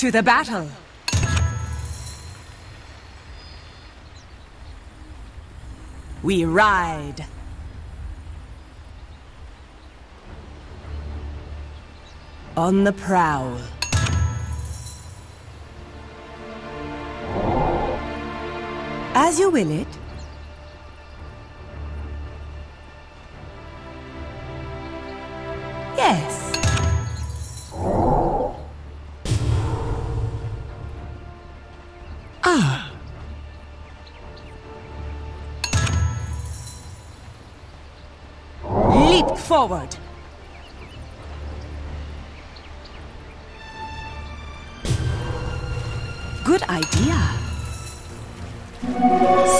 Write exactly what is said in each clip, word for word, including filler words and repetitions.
To the battle! We ride! On the prowl! As you will it. Yes. Ah. Leap forward. Good idea.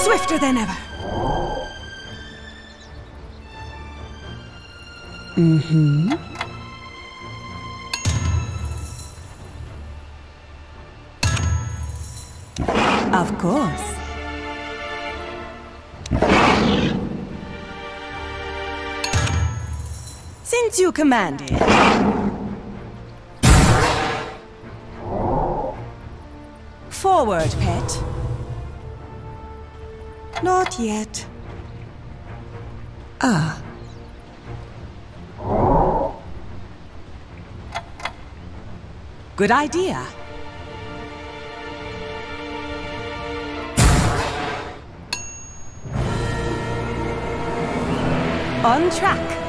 Swifter than ever. Mm-hmm. Of course. Since you commanded. Forward, pet. Not yet. Ah. Good idea. On track.